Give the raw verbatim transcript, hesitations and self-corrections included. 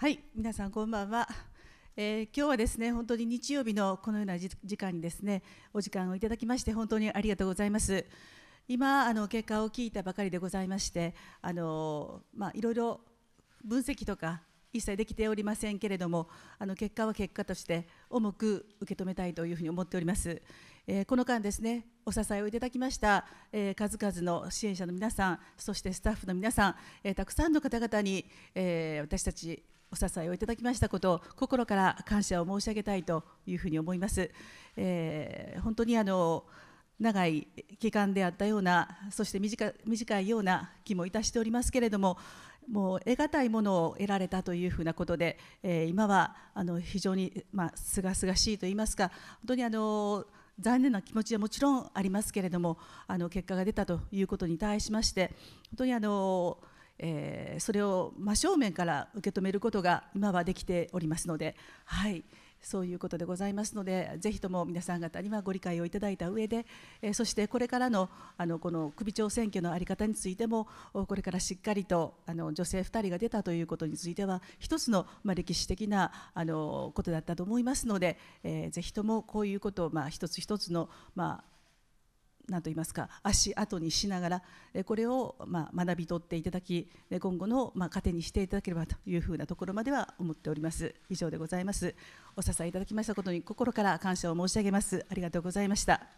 はい、皆さんこんばんは。えー、今日はですね、本当に日曜日のこのような時間にですね、お時間をいただきまして本当にありがとうございます。今あの結果を聞いたばかりでございまして、あのまあいろいろ分析とか一切できておりませんけれども、あの結果は結果として重く受け止めたいというふうに思っております。えー、この間ですね、お支えをいただきました、えー、数々の支援者の皆さん、そしてスタッフの皆さん、えー、たくさんの方々に、えー、私たちお支えをいただきましたことを心から感謝を申し上げたいというふうに思います。えー、本当にあの長い期間であったような、そして 短, 短いような気もいたしておりますけれども、もう得難いものを得られたというふうなことで、えー、今はあの非常にすがすがしいといいますか、本当にあの残念な気持ちはもちろんありますけれども、あの結果が出たということに対しまして、本当にあのえー、それを真正面から受け止めることが今はできておりますので、はい、そういうことでございますので、ぜひとも皆さん方にはご理解をいただいた上で、えー、そしてこれからの、あのこの首長選挙の在り方についても、これからしっかりとあの女性ふたりが出たということについては、一つの、まあ、歴史的なあのことだったと思いますので、えー、ぜひともこういうことを、まあ、一つ一つの、まあ何と言いますか、足跡にしながらこれをまあ学び取っていただき、今後のまあ糧にしていただければというふうなところまでは思っております。以上でございます。お支えいただきましたことに心から感謝を申し上げます。ありがとうございました。